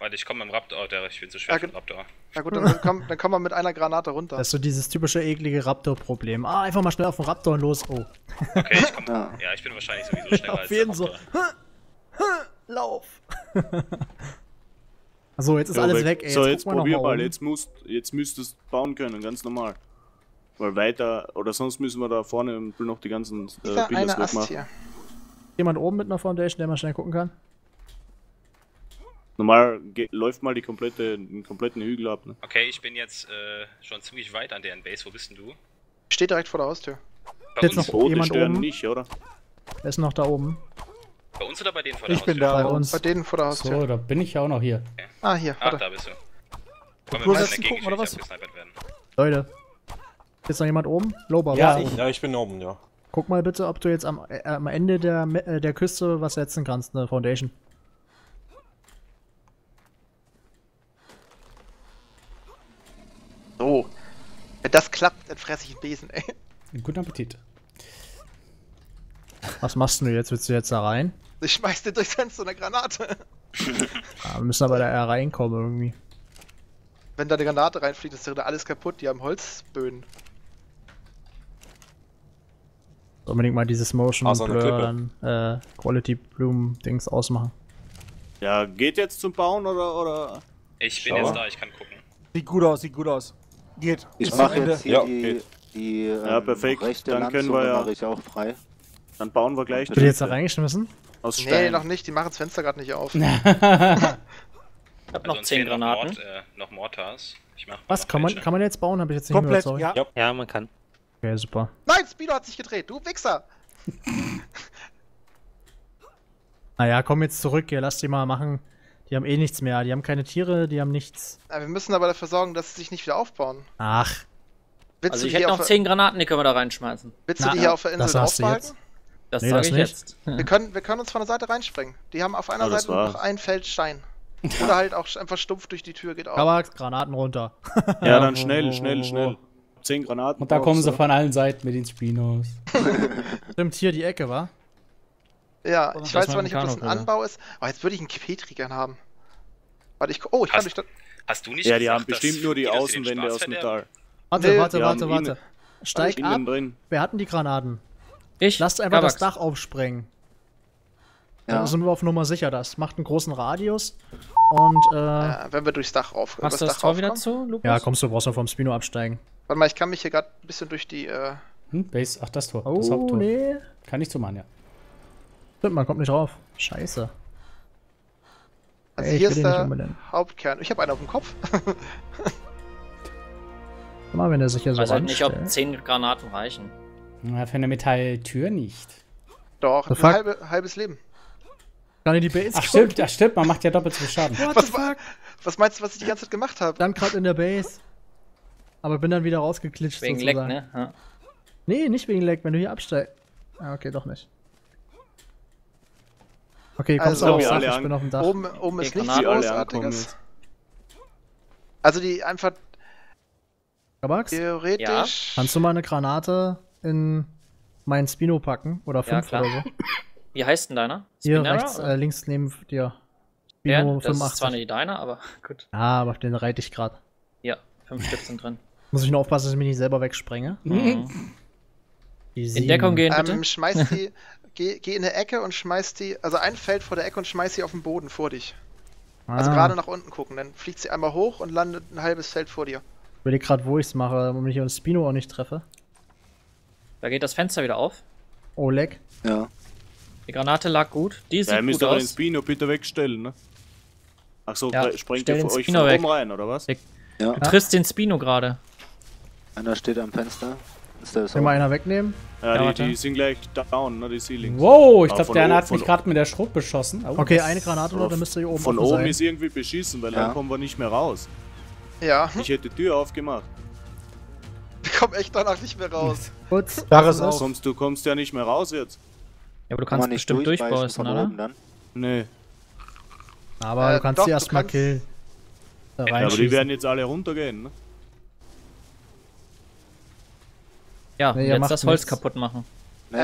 Warte, ich komme mit dem Raptor. Oh, ich bin zu schwer für den Raptor. Na gut, dann kommen wir mit einer Granate runter. Das ist so dieses typische eklige Raptor-Problem. Ah, einfach mal schnell auf den Raptor und los. Oh. Okay, ich komme. Ja, ich bin wahrscheinlich sowieso schneller als der Raptor. Lauf! So, jetzt ist alles weg, ey. So, jetzt probier mal. Jetzt müsstest du bauen können, ganz normal. Weil weiter, oder sonst müssen wir da vorne noch die ganzen Pillars wegmachen. Jemand oben mit einer Foundation, der mal schnell gucken kann? Normal läuft mal die kompletten Hügel ab. Ne? Okay, ich bin jetzt schon ziemlich weit an deren Base. Wo bist denn du? Steht direkt vor der Haustür. Bei uns noch jemand oben? Nicht, oder? Er ist noch da oben. Bei uns oder bei denen vor der Haustür? Ich bin da, bei uns. Bei denen vor der Haustür. So, da bin ich ja auch noch hier. Okay. Ah, hier. Warte. Ach, da bist du. Komm, wir müssen gucken, oder was? Leute. Ist noch jemand oben? Loba, ja, ich bin oben, ja. Guck mal bitte, ob du jetzt am Ende der Küste was setzen kannst, eine Foundation. So. Wenn das klappt, dann fress ich einen Besen, ey. Guten Appetit. Was machst du jetzt? Willst du jetzt da rein? Ich schmeiß dir durchs Fenster eine Granate. Ja, wir müssen aber da eher reinkommen irgendwie. Wenn da eine Granate reinfliegt, ist da alles kaputt. Die haben Holzböden. Unbedingt mal dieses Motion Blurren, Quality Bloom Dings ausmachen. Ja, geht jetzt zum Bauen oder? Ich bin jetzt da, ich kann gucken. Sieht gut aus, sieht gut aus. Geht. Ich mache jetzt hier die ja, perfekt. Rechte dann können wir mache ich auch frei. Dann bauen wir gleich. Wird jetzt da reingeschmissen? Aus Stein. Nee, noch nicht. Die machen das Fenster gerade nicht auf. Ich hab also noch 10 Granaten. Noch Mortars. Ich mach kann man jetzt bauen? Habe ich jetzt nicht mehr überzeugt. Ja. Ja, man kann. Okay, super. Nein, Speedo hat sich gedreht, du Wichser! Naja, komm jetzt zurück hier, lass die mal machen. Die haben eh nichts mehr, die haben keine Tiere, die haben nichts. Ja, wir müssen aber dafür sorgen, dass sie sich nicht wieder aufbauen. Ach. Willst also ich hätte noch 10 Granaten, die können wir da reinschmeißen. Willst du die hier auf der Insel aufbehalten? Das sag ich jetzt. Wir können uns von der Seite reinspringen. Die haben auf einer Seite noch ein Feld Stein. Oder halt auch einfach stumpf durch die Tür geht auf. Aber Granaten runter. Ja, dann schnell. 10 Granaten. Und da kommen sie von allen Seiten mit den Spinos. Stimmt, hier die Ecke, wa? Ja, ich weiß zwar nicht, ob das ein Anbau ist, aber jetzt würde ich einen Petri gern haben. Warte, ich kann nicht. Hast du nicht ja, die gesagt, haben bestimmt nur die Außenwände aus Metall. Warte. Steig ab. Wer hatten die Granaten? Ich. Lasst einfach das Dach aufsprengen. Ja. Dann sind wir auf Nummer sicher, das macht einen großen Radius und wenn wir durchs Dach rauf. Machst du das Tor wieder zu, Lupus? Ja, kommst du, brauchst noch vom Spino absteigen. Warte mal, ich kann mich hier gerade ein bisschen durch die Base, ach das Tor, das Haupttor. Nee. Kann ich zu machen, ja. Stimmt, man kommt nicht drauf. Scheiße. Also ey, hier ist der Hauptkern. Ich hab einen auf dem Kopf. Mal, wenn der sich hier so anstellt. Ich weiß nicht, ob 10 Granaten reichen. Na, für eine Metalltür nicht. Doch, ein halbes Leben. In die Base. Ach stimmt, man macht ja doppelt so viel Schaden. Was meinst du, was ich die ganze Zeit gemacht habe? Dann gerade in der Base. Aber bin dann wieder rausgeklitscht. Wegen Leck, ne? Ja. Nee, nicht wegen Leck, wenn du hier absteigst. Ah, okay, doch nicht. Okay, kommst du aufs Dach, ich bin auf dem Dach. Oben ist nichts Großartiges. Also die einfach... Gabax? Theoretisch... Ja. Kannst du mal eine Granate in meinen Spino packen? Oder 5 oder so? Wie heißt denn deiner? Hier Spinera, rechts, links neben dir. Ja, das 85. Ist zwar nicht deiner, aber gut. Ja, aber auf den reite ich gerade. Ja, 5 Stück sind drin. Muss ich nur aufpassen, dass ich mich nicht selber wegsprenge. Mhm. In Deckung gehen, bitte. Schmeiß die, geh in eine Ecke und schmeiß die, also ein Feld vor der Ecke und schmeiß die auf den Boden vor dich. Also gerade nach unten gucken, dann fliegt sie einmal hoch und landet ein halbes Feld vor dir. Ich überlege gerade, wo ich es mache, damit ich uns Spino auch nicht treffe. Da geht das Fenster wieder auf. Oh, leck. Ja. Die Granate lag gut, die sieht gut aus. Ja, ihr müsst aber den Spino bitte wegstellen, ne? Achso, ja, springt ihr für euch von oben rein, oder was? Ja. Du triffst den Spino gerade. Einer steht am Fenster. Können wir einer wegnehmen? Ja, die sind gleich down, ne? Die Ceilings. Wow, ich glaube, der eine hat mich gerade mit der Schrot beschossen. Oh, okay, eine Granate oder dann müsst ihr hier oben von oben sein. Ist irgendwie beschissen, weil dann kommen wir nicht mehr raus. Ja. Ich hätte die Tür aufgemacht. Wir kommen echt danach nicht mehr raus. Gut, du kommst ja nicht mehr raus jetzt. Ja, aber du kannst bestimmt durchbeißen, oder? Nee. Aber du kannst sie erstmal killen. Aber die werden jetzt alle runtergehen, ne? Ja, jetzt das Holz kaputt machen. Nee,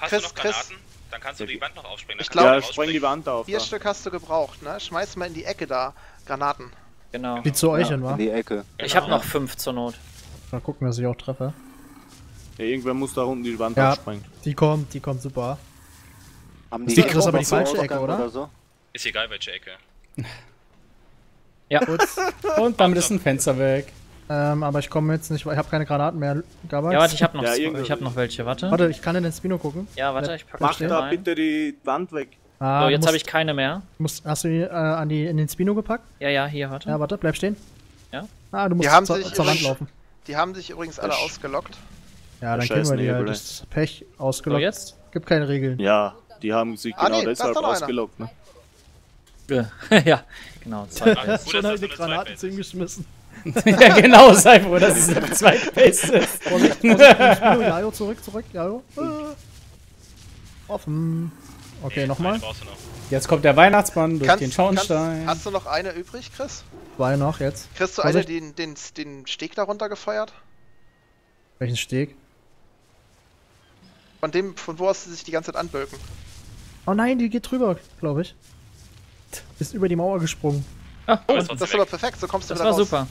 hast du noch Granaten? Dann kannst du die Wand noch aufspringen. Ich glaube, spreng die Wand auf. 4 Stück hast du gebraucht, ne? Schmeiß mal in die Ecke da, Granaten. Genau. Die zu euch hin, wa? In die Ecke. Ich hab noch 5 zur Not. Mal gucken, dass ich auch treffe. Ja, irgendwer muss da unten die Wand aufspringen. Die kommt super. Die kriegst aber die falsche Ecke, oder? Ist egal, welche Ecke. Ja. Und damit ist ein Fenster weg. Aber ich komme jetzt nicht, ich habe keine Granaten mehr. Gabax. Ja, warte, ich habe noch, ich hab noch welche, warte. Warte, ich kann in den Spino gucken. Ja, warte, ich packe den da rein. Bitte die Wand weg. Ah, so, jetzt habe ich keine mehr. Hast du die in den Spino gepackt? Ja, ja, hier, warte. Ja, warte, bleib stehen. Ja. Ah, du musst zur Wand laufen. Die haben sich übrigens alle ausgelockt. Ja, dann kennen wir die halt. Das ist Pech, ausgelockt. So, jetzt? Gibt keine Regeln. Ja, die haben sich genau deshalb ausgelockt, ne? Ja, genau. Das schon halt die Granaten hingeschmissen. Ja, genau, Seifo, das ist der Zweitbase. Jajo, zurück, Jajo. Offen. Okay, nochmal. Jetzt kommt der Weihnachtsmann durch den Schornstein. Hast du noch eine übrig, Chris? 2 noch jetzt. Kriegst du eine, den Steg darunter gefeuert? Welchen Steg? Von dem, von wo hast du sich die ganze Zeit anbölken? Oh nein, die geht drüber, glaube ich. Bist über die Mauer gesprungen. Ah, oh, das ist aber perfekt, so kommst du wieder raus. Das war super.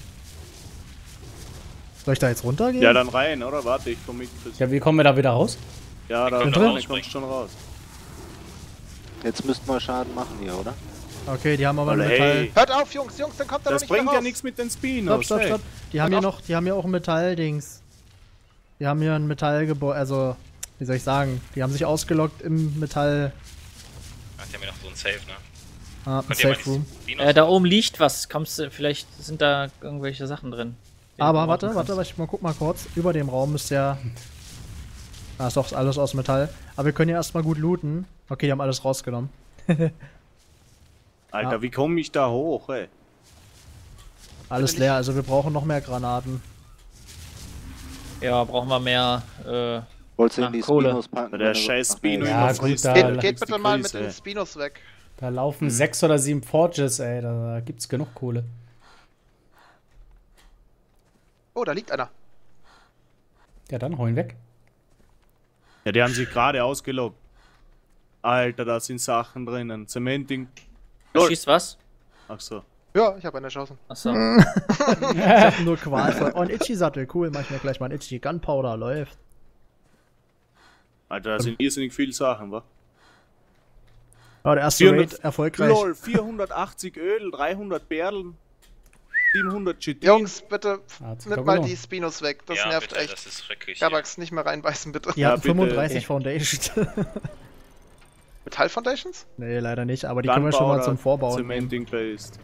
Soll ich da jetzt runtergehen? Ja, dann rein, oder? Warte, ich komme mit. Ja, wie kommen wir da wieder raus? Ja, da kommst du schon raus. Jetzt müssten wir Schaden machen hier, oder? Okay, die haben aber einen Metall. Hört auf, Jungs, dann kommt da noch nicht raus. Das bringt ja nichts mit den Spinos. Stopp. Die haben hier noch, die haben hier auch ein Metalldings. Die haben hier ein Metallgebäude, also, wie soll ich sagen? Die haben sich ausgelockt im Metall. Ach, die haben hier noch so ein Safe, ne? Ah, Safe Room. Da oben liegt was. Kommst du, vielleicht sind da irgendwelche Sachen drin. Aber warte, ich guck mal kurz. Über dem Raum ist ja. Ah, ist doch alles aus Metall. Aber wir können ja erstmal gut looten. Okay, die haben alles rausgenommen. Alter, wie komme ich da hoch, ey? Alles leer, also wir brauchen noch mehr Granaten. Ja, brauchen wir mehr. Wolltest du in die Spinos packen? Der scheiß Spino. Ja, gut, geht bitte mal mit den Spinos weg. Da laufen 6 oder 7 Forges, ey, da gibt's genug Kohle. Oh, da liegt einer. Ja, dann hau ihn weg. Ja, die haben sich gerade ausgelockt. Alter, da sind Sachen drinnen. Zementing. Du schießt was? Ach so. Ja, ich hab eine Chance. Ach so. Ich hab nur Qual. Und Itchy-Sattel, cool, mach ich mir gleich mal einen Itchy-Gunpowder, läuft. Alter, da sind irrsinnig viele Sachen, wa? Oh, der erste Raid erfolgreich. Lol, 480 Öl, 300 Perlen, 700 GT. Jungs, bitte nimm mal die Spinos weg, das nervt bitte, echt. Das ist schrecklich. Gabax, nicht mehr reinbeißen, bitte. Die hatten 35 Foundations. Metall-Foundations? Nee, leider nicht, aber die können wir schon mal zum Vorbauen. Zementing-Based.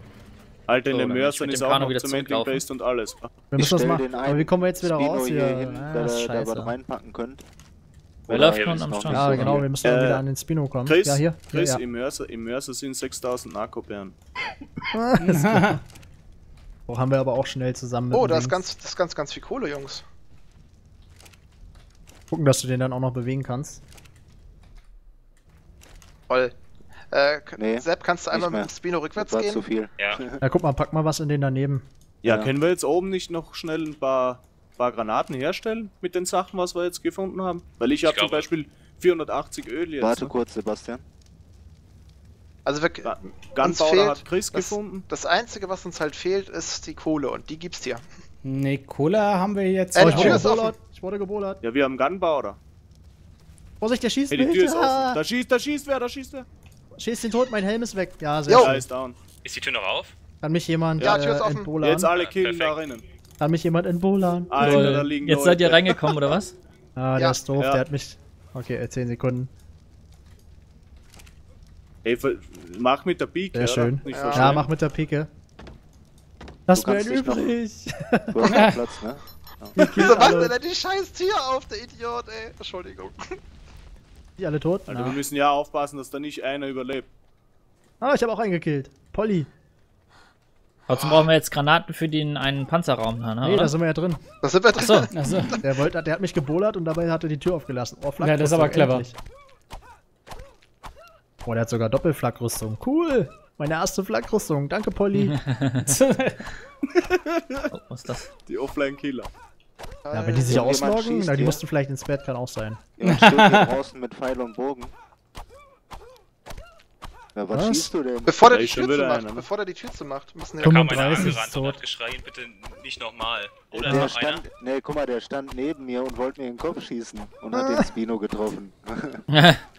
Alter, in der Mörsen ist auch noch Zementing-Based und alles. Wir müssen das machen, aber wie kommen wir jetzt wieder raus hier? Da was reinpacken könnt. Wer läuft schon am Stand? Ja, genau, wir müssen wieder an den Spino kommen. Chris, ja, hier. Chris, ja. Im Mörser sind 6000 Nakobären. Oh, haben wir aber auch schnell zusammen. Oh, da ist ganz viel Kohle, Jungs. Gucken, dass du den dann auch noch bewegen kannst. Voll. Sepp, kannst du einmal mit dem Spino rückwärts gehen? Zu viel. Ja. Ja, guck mal, pack mal was in den daneben. Ja, können wir jetzt oben nicht noch schnell ein paar Granaten herstellen mit den Sachen, was wir jetzt gefunden haben? Weil ich habe zum Beispiel 480 Öl jetzt. Warte kurz, Sebastian. Also Gunpowder hat Chris gefunden. Das Einzige, was uns halt fehlt, ist die Kohle und die gibt's dir. Ne, Kohle haben wir jetzt. Ich wurde gebollert. Ja, wir haben Gunpowder. Vorsicht, der schießt mich. Die Tür ist offen. Da schießt wer. Schießt den Tod, mein Helm ist weg. Ja, sehr schön. Ist die Tür noch auf? Kann mich jemand entbolern? Jetzt alle killen da drinnen. Hat mich jemand in Bolan. Alter, da liegen Leute. Seid ihr reingekommen, oder was? Ah, der ist doof, der hat mich... Okay, 10 Sekunden. Ey, mach mit der Pike, sehr schön. Ja, mach mit der Pike. Lass mir einen übrig! Du hast keinen Platz, ne? Wieso macht er denn die scheiß Tür auf, der Idiot, ey? Entschuldigung. Die alle tot? Alter, wir müssen ja aufpassen, dass da nicht einer überlebt. Ah, ich habe auch einen gekillt. Polly. Trotzdem brauchen wir jetzt Granaten für den einen Panzerraum. Nee, da sind wir ja drin. Da sind wir drin. Achso. Der hat mich gebollert und dabei hat er die Tür aufgelassen. Oh, Flakrüstung. Ja, das ist aber clever. Endlich. Oh, der hat sogar Doppelflakrüstung. Cool. Meine erste Flakrüstung. Danke, Polly. Oh, was ist das? Die Offline-Keeler. Ja, wenn die sich ausloggen, die mussten vielleicht ins Bett, kann auch sein. Ja, steht hier draußen mit Pfeil und Bogen. Na, was schießt du denn? Bevor der die Tür zu macht, müssen wir... Da kam einer angerannt und hat geschrien, bitte nicht nochmal. Oder noch einer? Ne, guck mal, der stand neben mir und wollte mir in den Kopf schießen und hat den Spino getroffen.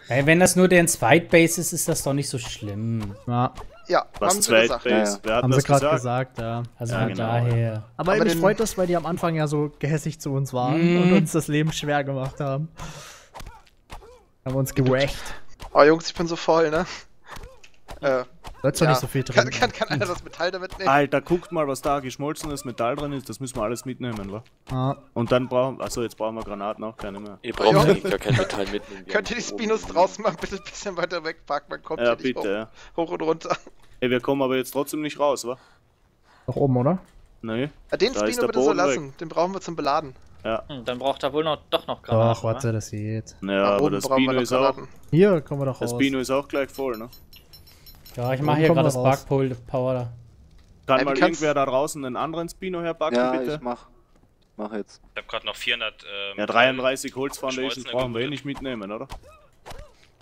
Ey, wenn das nur der Zweitbase ist, ist das doch nicht so schlimm. Ja. Ja, was haben sie gesagt. Ja. Haben sie gerade gesagt, ja. Also ja, genau. Daher. Aber mich freut das, weil die am Anfang ja so gehässig zu uns waren und uns das Leben schwer gemacht haben. Haben uns gewächt. Oh Jungs, ich bin so voll, ne? Sollst du nicht so viel drin. Kann einer das Metall damit nehmen? Alter, guckt mal, was da geschmolzenes Metall drin ist. Das müssen wir alles mitnehmen, wa? Ah. Und dann brauchen wir... Achso, jetzt brauchen wir Granaten auch keine mehr. Ihr braucht eigentlich gar kein Metall mitnehmen. Könnt ihr die Spinos draußen mal ein bisschen weiter wegpacken? Man kommt ja nicht bitte, hoch und runter. Ey, wir kommen aber jetzt trotzdem nicht raus, wa? Nach oben, oder? Nee. Den Spino bitte so lassen. Den brauchen wir zum Beladen. Ja. Dann braucht er wohl noch, doch noch Granaten. Ach, warte, das geht. Naja, aber das Spino ist auch... Hier kommen wir doch raus. Das Spino ist auch gleich voll, ne? Ja, ich mache hier gerade das Bug-Power. Kann mal irgendwer da draußen einen anderen Spino herbacken, bitte? Ja, ich mach jetzt. Ich hab gerade noch 400... ja, 33 Holz Foundation brauchen wir eh nicht mitnehmen, oder?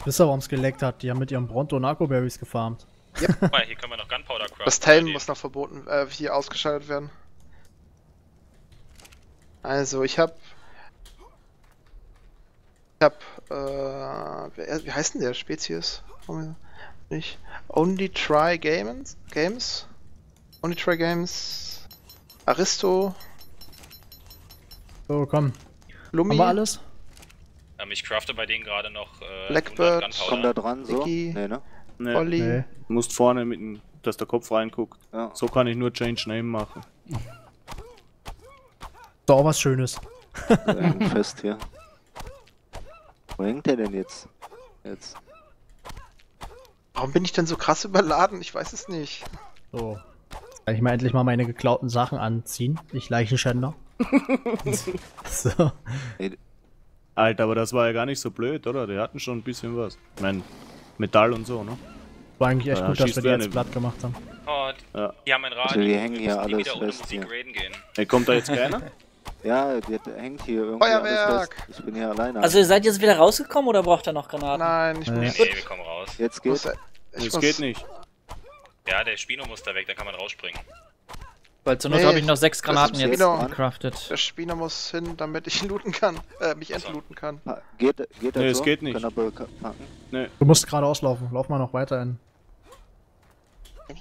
Wisst ihr, warum's geleckt hat? Die haben mit ihrem Bronto Nako Berries gefarmt. Ja, hier können wir noch Gunpowder craften. Das Teilen muss noch verboten, hier ausgeschaltet werden. Also, ich hab wie heißt denn der Spezies? Nicht. Only Try Games. Aristo. So, komm. Lumi. Haben wir alles? Ich crafte bei denen gerade noch Blackbird. Komm da dran, so. Iggy, ne? Olli. Nee. Du musst vorne mit dem, dass der Kopf reinguckt. Ja. So kann ich nur Change Name machen. So, auch was Schönes. Fest hier. Wo hängt der denn jetzt? Warum bin ich denn so krass überladen? Ich weiß es nicht. So. Kann ich mir endlich mal meine geklauten Sachen anziehen? Ich Leichenschänder. So. Ey. Alter, aber das war ja gar nicht so blöd, oder? Die hatten schon ein bisschen was. Ich meine, Metall und so, ne? War eigentlich echt gut, dass wir die jetzt platt gemacht haben. Oh, die haben ein Radio. Also, die hängen hier alles fest. Ey, kommt da jetzt keiner? Ja, der hängt hier irgendwie. Feuerwerk! Ich bin hier alleine. Also, ihr seid jetzt wieder rausgekommen oder braucht er noch Granaten? Nein, ich muss. Nee, wir kommen raus. Jetzt geht's. Das geht nicht. Ja, der Spino muss da weg, da kann man rausspringen. Weil zur Not habe ich noch 6 Granaten jetzt gecraftet. Der Spino muss hin, damit ich looten kann. Mich entlooten kann. Geht das? Nee, es geht nicht. Nee. Du musst gerade auslaufen. Lauf mal noch weiter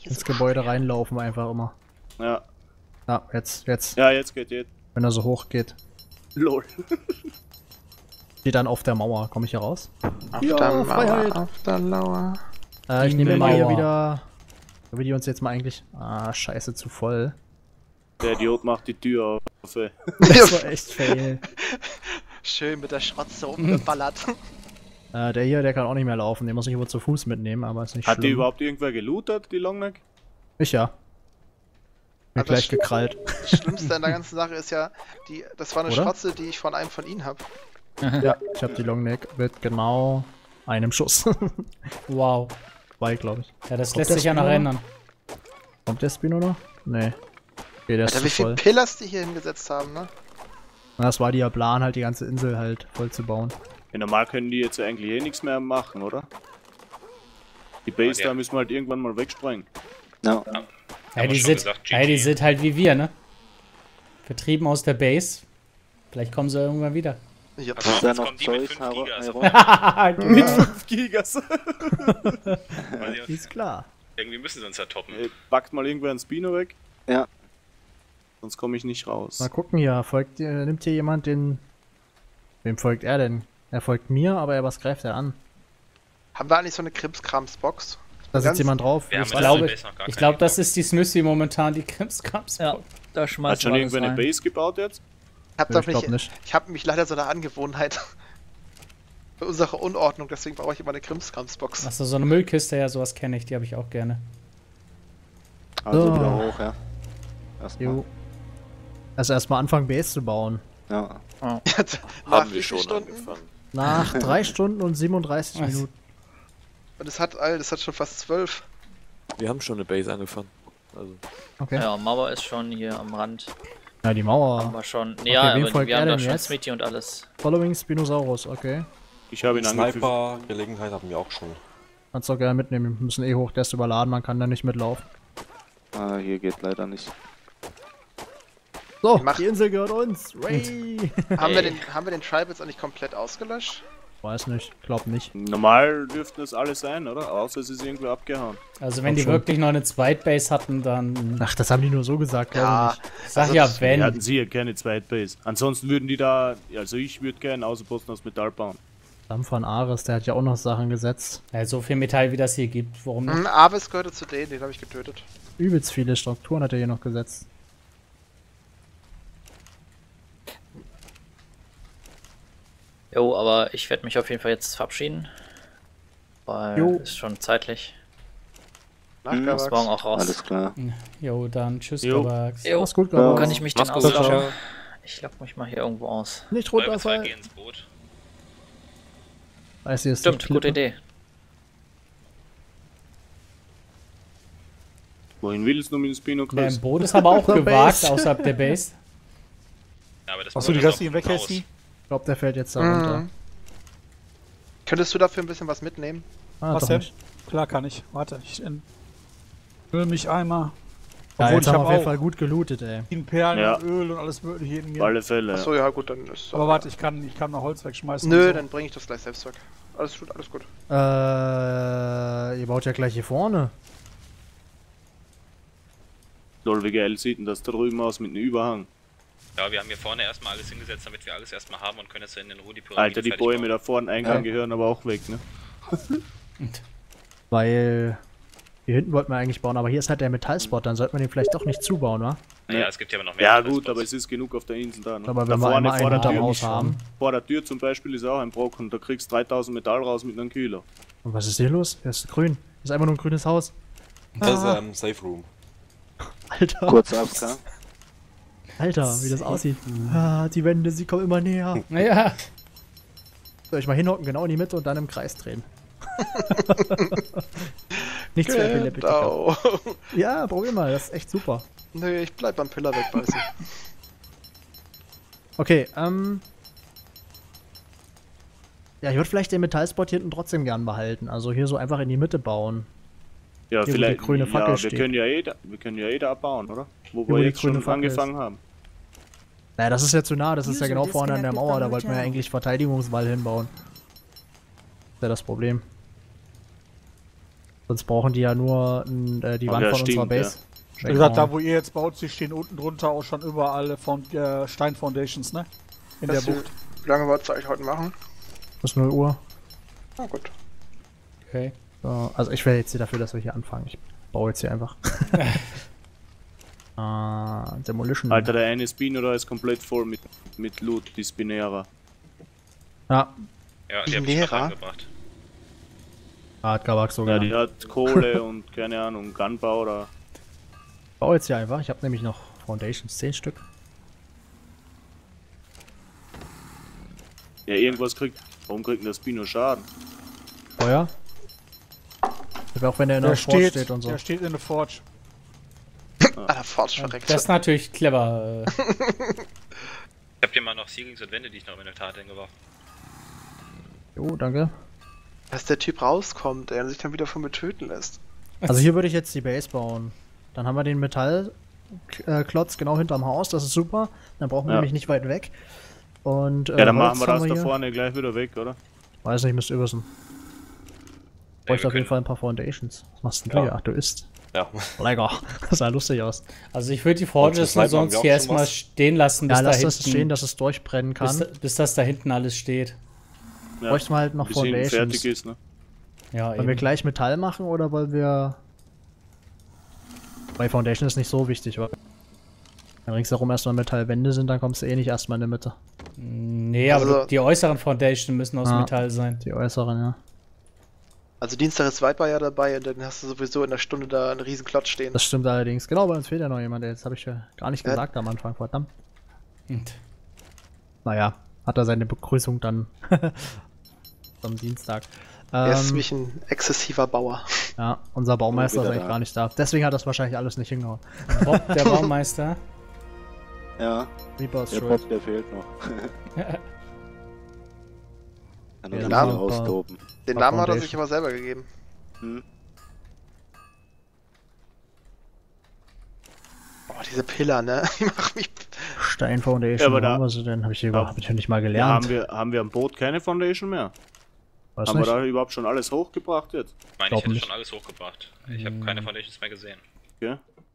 ins Gebäude reinlaufen, einfach immer. Ja. Ja, jetzt. Ja, jetzt geht's. Wenn er so hoch geht. LOL. Steht dann auf der Mauer. Komme ich hier raus? Auf der Mauer. Ich nehme mal hier wieder... Will die uns jetzt mal eigentlich... Ah, scheiße, zu voll. Der Idiot macht die Tür auf, ey. Das war echt fail. Schön mit der Schrotze rumgeballert. Der hier, der kann auch nicht mehr laufen. Den muss ich wohl zu Fuß mitnehmen, aber ist nicht schlimm. Hat die überhaupt irgendwer gelootet, die Longneck? Ich ja. Mir gleich gekrallt. Das Schlimmste an der ganzen Sache ist ja, das war eine Schrotze, die ich von einem von ihnen habe. Ja, ich habe die Longneck mit genau einem Schuss. Wow. Zwei, glaube ich. Ja, das lässt sich ja noch ändern. Kommt der Spino noch? Nee. Okay, der ist zu voll. Wie viele Pillars die hier hingesetzt haben, ne? Na, das war die ja Plan, halt die ganze Insel halt voll zu bauen. Ja, normal können die jetzt eigentlich eh nichts mehr machen, oder? Die Base da müssen wir halt irgendwann mal wegsprengen. Ja. Ja, die sind halt wie wir, ne? Vertrieben aus der Base. Vielleicht kommen sie irgendwann wieder. Ja, also jetzt kommen die mit 5 Gigas. Mit 5 Gigas. Ist klar. Irgendwie müssen sie uns ja toppen. Ey, backt mal irgendwer einen Spino weg. Ja. Sonst komme ich nicht raus. Mal gucken hier. Nimmt hier jemand den... Wem folgt er denn? Er folgt mir, aber was greift er an? Haben wir eigentlich so eine Krimskrams-Box? Da sitzt jemand drauf. Ich glaube, das ist die Smoothie momentan, die Krimskrams. Ja, da schmeißt man. Hat schon irgendwer eine Base gebaut jetzt? Ich hab mich leider so eine Angewohnheit. Für unsere Unordnung, deswegen brauche ich immer eine Krimskrams-Box. Achso, so eine Müllkiste, ja, sowas kenne ich, die habe ich auch gerne. Also wieder hoch, ja. Erstmal. Also erstmal anfangen, Base zu bauen. Ja. Haben wir schon angefangen. Nach 3 Stunden und 37 Minuten. Und das hat schon fast 12. Wir haben schon eine Base angefangen. Also. Okay. Ja, Mauer ist schon hier am Rand. Ja, die Mauer. Haben wir schon. Okay, ja, aber wir haben da schon Smitty und alles. Following Spinosaurus, okay. Ich habe ihn angegriffen. Sniper-Gelegenheit haben wir auch schon. Kannst du auch gerne mitnehmen, wir müssen eh hoch, der ist überladen, man kann da nicht mitlaufen. Ah, hier geht leider nicht. So, die Insel gehört uns! Ray. Haben wir den Tribe jetzt eigentlich komplett ausgelöscht? Weiß nicht, glaub nicht. Normal dürften das alles sein, oder? Außer sie sind irgendwo abgehauen. Also wenn die wirklich noch eine Zweitbase hatten, dann... Ach, das haben die nur so gesagt, glaube ich. Sag ja, wenn. Hatten sie ja keine Zweitbase. Ansonsten würden die da... Also ich würde keinen Außenposten aus Metall bauen. Dann von Ares, der hat ja auch noch Sachen gesetzt. Ja, so viel Metall, wie das hier gibt, warum nicht? Ares gehörte zu denen, den habe ich getötet. Übelst viele Strukturen hat er hier noch gesetzt. Jo, aber ich werde mich auf jeden Fall jetzt verabschieden, weil es schon zeitlich. Nachmittags morgen auch raus. Alles klar. Jo, dann tschüss, Gabax. Jo, mach's gut, Gabax. Wo kann ich mich denn ausloggen? Ich log mich mal hier irgendwo aus. Nicht runterfallen. Geh ins Boot. Stimmt, gute Idee. Wohin willst du mit dem Spino? Mein Boot ist aber auch gewagt außerhalb der Base. Achso, die kannst du ihn weghessen? Ich glaube, der fällt jetzt da runter. Könntest du dafür ein bisschen was mitnehmen? Ah, was denn? Klar kann ich. Warte, ich will mich einmal. Ja, obwohl, ich habe auf jeden Fall gut gelootet, ey. In Perlen, ja. Öl und alles mögliche jeden hier. Alle Fälle. Achso, ja gut, dann ist. Aber warte, ich kann noch Holz wegschmeißen. Nö, so. Dann bringe ich das gleich selbst weg. Alles gut, alles gut. Ihr baut ja gleich hier vorne. Doll, wie geil sieht denn das da drüben aus mit einem Überhang? Ja, wir haben hier vorne erstmal alles hingesetzt, damit wir alles erstmal haben und können jetzt in den Ruhe die Pyramide. Alter, die Bäume da vorne Eingang gehören aber auch weg, ne? Weil hier hinten wollten wir eigentlich bauen, aber hier ist halt der Metallspot, dann sollten wir den vielleicht doch nicht zubauen, wa? Naja, es gibt ja aber noch mehr. Ja gut, aber es ist genug auf der Insel da, ne? Aber wenn da vorne vor der Tür haben. Vor der Tür zum Beispiel ist auch ein Brocken und da kriegst 3000 Metall raus mit einem Kühler. Und was ist hier los? Das ist grün. Das ist einfach nur ein grünes Haus. Das ist Safe Room. Alter. Kurz abgegangen. Alter, wie das aussieht. Ah, die Wände, sie kommen immer näher. Naja. Soll ich mal hinhocken, genau in die Mitte und dann im Kreis drehen. Nichts für Pille, bitte. Ja, probier mal, das ist echt super. Nö, ich bleib beim Piller wegbeißen. Okay, ja, ich würde vielleicht den Metallspot hinten trotzdem gern behalten. Also hier so einfach in die Mitte bauen. Ja, hier vielleicht. Grüne Fackel ja, wir können ja eh da abbauen, oder? Wo wir jetzt schon angefangen haben. Naja, das ist ja zu nah, das ist ja genau vorne an der Mauer, da wollten wir ja eigentlich Verteidigungswall hinbauen. Ist ja das Problem. Sonst brauchen die ja nur die Wand von unserer Base. Wie gesagt, da wo ihr jetzt baut, sie stehen unten drunter auch schon überall von Stein-Foundations, ne? In der Bucht. Wie lange wollt ihr euch heute machen? Bis 0 Uhr. Na gut. Okay. So, also ich wäre jetzt hier dafür, dass wir hier anfangen. Ich baue jetzt hier einfach. Demolition. Alter, der eine Spino da ist komplett voll mit Loot, die Spinera. Ja. Ja, die Spinera? Hat mich angebracht. Ah, hat Gabak sogar. Ja, die hat Kohle und keine Ahnung, Gunpowder. Ich baue jetzt hier einfach, ich habe nämlich noch Foundations, 10 Stück. Ja, irgendwas kriegt... Warum kriegt denn der Spino Schaden? Feuer? Auch wenn er in der Forge steht und so. Der steht in der Forge. Ah, der Forge verreckt. Das ist natürlich clever. Ich hab dir mal noch Sealings und Wände, die ich noch in der Tat hingeworfen. Jo, danke. Dass der Typ rauskommt, er sich dann wieder von mir töten lässt. Also hier würde ich jetzt die Base bauen. Dann haben wir den Metallklotz genau hinterm Haus, das ist super. Dann brauchen wir nämlich nicht weit weg. Und, ja, dann machen wir das da vorne gleich wieder weg, oder? Weiß nicht, müsst ihr wissen. Ich bräuchte auf jeden Fall ein paar Foundations. Was machst denn du hier? Ach, du isst. Ja. Lecker. Das sah lustig aus. Also ich würde die Forges sonst hier erstmal stehen lassen, bis da hinten... Ja, lass das stehen, dass es durchbrennen kann. Bis das da hinten alles steht. Ja. Bräuchten wir halt noch Foundations. Fertig ist, ne? Ja, wollen wir gleich Metall machen oder wollen wir... Bei Foundation ist nicht so wichtig, weil... Wenn ringsherum erstmal Metallwände sind, dann kommst du eh nicht erstmal in die Mitte. Nee, also, aber die äußeren Foundations müssen aus Metall sein. Die äußeren, ja. Also Dienstag ist Viper ja dabei und dann hast du sowieso in der Stunde da einen riesen Klotz stehen. Das stimmt allerdings. Genau, bei uns fehlt ja noch jemand. Das habe ich ja gar nicht gesagt am Anfang, verdammt. Und. Naja, hat er seine Begrüßung dann am Dienstag. Er ist nämlich ein exzessiver Bauer. Ja, unser Baumeister ist eigentlich gar nicht da. Deswegen hat das wahrscheinlich alles nicht hingehauen. Bob, der Baumeister. Ja, Reaper ist schuld. Bob, der fehlt noch. Den Namen hat er sich aber selber gegeben. Hm. Boah, diese Piller, ne? Die machen mich... Stein Foundation, ja, aber da, was denn? Hab ich überhaupt ja nicht mal gelernt. Ja, haben wir am Boot keine Foundation mehr? Weiß haben nicht. Wir da überhaupt schon alles hochgebracht jetzt? Ich meine, ich hätte schon alles hochgebracht. Ich habe keine Foundations mehr gesehen. Okay.